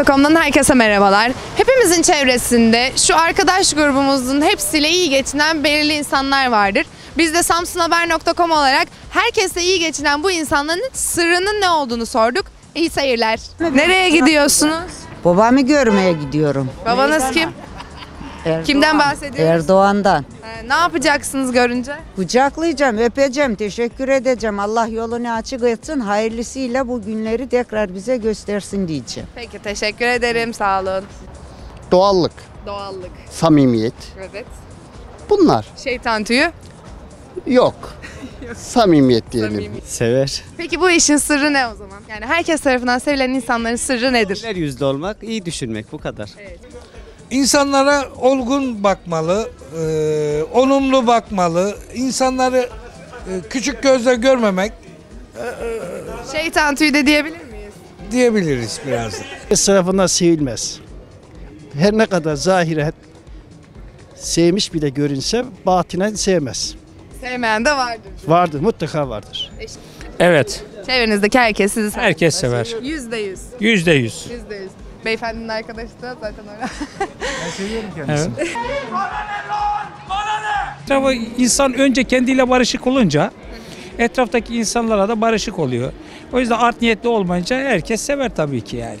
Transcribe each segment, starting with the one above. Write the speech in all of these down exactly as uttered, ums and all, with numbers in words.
Samsunhaber nokta com'dan herkese merhabalar. Hepimizin çevresinde şu arkadaş grubumuzun hepsiyle iyi geçinen belirli insanlar vardır. Biz de Samsunhaber nokta com olarak herkesle iyi geçinen bu insanların sırrının ne olduğunu sorduk. İyi seyirler. Nereye gidiyorsunuz? Babamı görmeye gidiyorum. Babanız kim? Erdoğan. Kimden bahsediyorsunuz? Erdoğan'dan. Ee, ne yapacaksınız görünce? Kucaklayacağım, öpeceğim, teşekkür edeceğim. Allah yolunu açık etsin, hayırlısıyla bu günleri tekrar bize göstersin diyeceğim. Peki, teşekkür ederim, sağ olun. Doğallık. Doğallık. Samimiyet. Evet. Bunlar. Şeytan tüyü? Yok. Yok. Samimiyet diyelim. Samimiyet. Sever. Peki bu işin sırrı ne o zaman? Yani herkes tarafından sevilen insanların sırrı nedir? Her yüzde olmak, iyi düşünmek, bu kadar. Evet. İnsanlara olgun bakmalı, e, olumlu bakmalı, insanları e, küçük gözle görmemek. E, e, Şeytan tüyü de diyebilir miyiz? Diyebiliriz biraz. Esrafına sevilmez. Her ne kadar zahire sevmiş bile görünse batinen sevmez. Sevmeyen de vardır. Vardır, mutlaka vardır. Eşim. Evet. Çevrenizdeki herkes sizi sever. Herkes sever. Yüzde yüz. Yüzde yüz. Yüzde yüz. Beyefendinin arkadaşı da zaten öyle. Ben seviyorum kendisini. Evet. Bana ne? İnsan önce kendiyle barışık olunca etraftaki insanlara da barışık oluyor. O yüzden art niyetli olmayınca herkes sever tabii ki yani.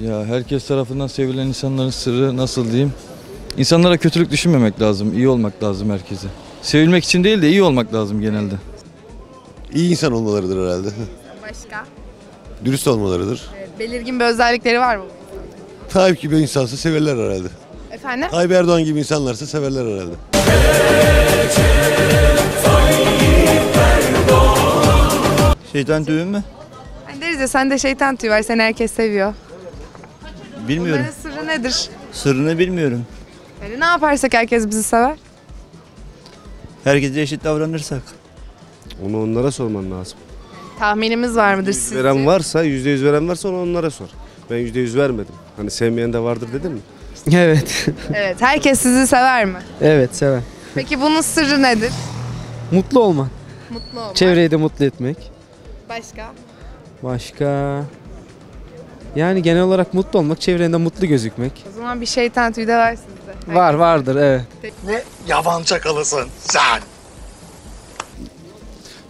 Ya herkes tarafından sevilen insanların sırrı nasıl diyeyim? İnsanlara kötülük düşünmemek lazım, iyi olmak lazım herkese. Sevilmek için değil de iyi olmak lazım genelde. İyi insan olmalarıdır herhalde. Başka? Dürüst olmalarıdır. Evet. Belirgin bir özellikleri var mı? Tayyip gibi insansa severler herhalde. Efendim? Tayyip Erdoğan gibi insanlarsa severler herhalde. Şeytan tüyü mü? Hani deriz ya, sende şeytan tüyü var, seni herkes seviyor. Bilmiyorum. Bunların sırrı nedir? Sırrını bilmiyorum. Yani ne yaparsak herkes bizi sever? Herkese eşit davranırsak. Onu onlara sorman lazım. Tahminimiz var mıdır sizce? Veren varsa, yüzde yüz veren varsa onu onlara sor. Ben yüzde yüz vermedim. Hani sevmeyen de vardır dedim mi? Evet. Evet. Herkes sizi sever mi? Evet, sever. Peki bunun sırrı nedir? Mutlu olmak. Mutlu olmak. Çevreyi de mutlu etmek. Başka? Başka... Yani genel olarak mutlu olmak, çevrende mutlu gözükmek. O zaman bir şeytan tüyü de var sizde. Var, vardır, evet. Ne? Yavan çakalısın sen!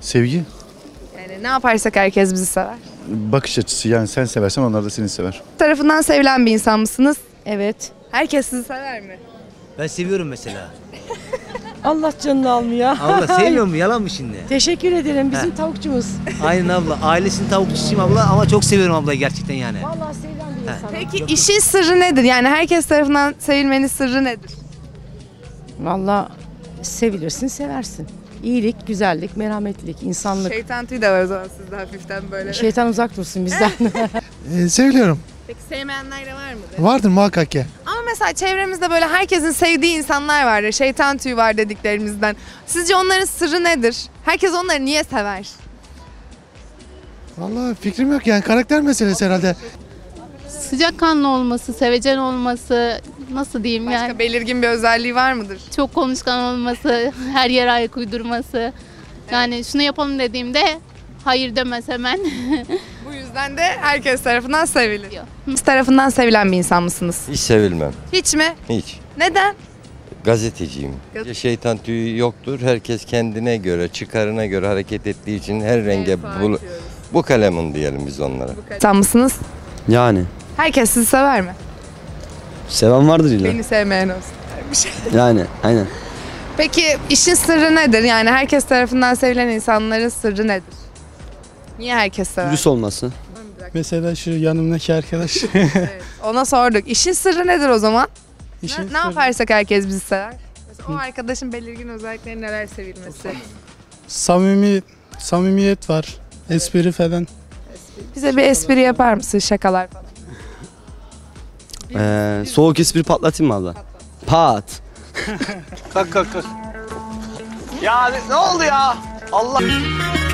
Sevgi. Ne yaparsak herkes bizi sever. Bakış açısı, yani sen seversen onlar da seni sever. Tarafından sevilen bir insan mısınız? Evet. Herkes sizi sever mi? Ben seviyorum mesela. Allah canını almıyor. Abla sevmiyor mu? Yalan mı şimdi? Teşekkür ederim. Bizim ha. tavukçumuz. Aynen abla. Ailesinin tavukçusuyum abla ama çok seviyorum abla gerçekten yani. Vallahi sevilen bir insan. Peki çok işin çok... sırrı nedir? Yani herkes tarafından sevilmenin sırrı nedir? Vallahi sevilirsin, seversin. İyilik, güzellik, merhametlik, insanlık. Şeytan tüyü de var o zaman sizde hafiften böyle. Şeytan uzak dursun bizden. ee, seviyorum. Peki sevmeyenler de var mıdır? Vardır muhakkak ki. Ama mesela çevremizde böyle herkesin sevdiği insanlar vardır. Şeytan tüyü var dediklerimizden. Sizce onların sırrı nedir? Herkes onları niye sever? Vallahi fikrim yok yani, karakter meselesi herhalde. Sıcakkanlı olması, sevecen olması, nasıl diyeyim Başka yani. Başka belirgin bir özelliği var mıdır? Çok konuşkan olması, her yere ayak uydurması. Evet. Yani şunu yapalım dediğimde hayır demez hemen. Bu yüzden de herkes tarafından sevilir. Siz tarafından sevilen bir insan mısınız? Hiç sevilmem. Hiç mi? Hiç. Neden? Gazeteciyim. Gaz Şeytan tüyü yoktur. Herkes kendine göre, çıkarına göre hareket ettiği için her renge bu, bu kalemin diyelim biz onlara. Sen mısınız? Yani. Herkes sizi sever mi? Seven vardır illa. Beni sevmeyen olsun. Bir şey. Yani aynen. Peki işin sırrı nedir? Yani herkes tarafından sevilen insanların sırrı nedir? Niye herkes sever? Dürüst olması. Mesela şu yanımdaki arkadaş. Evet, ona sorduk. İşin sırrı nedir o zaman? İşin ne, sırrı... ne yaparsak herkes bizi sever. Mesela o arkadaşın belirgin özellikleri neler, sevilmesi? Samimi, samimiyet var. Evet. Espri falan. Bize bir espri yapar mısın? Şakalar falan. Ee, soğuk espri patlatayım valla. Pat. Kalk kalk kalk. Ya ne oldu ya? Allah.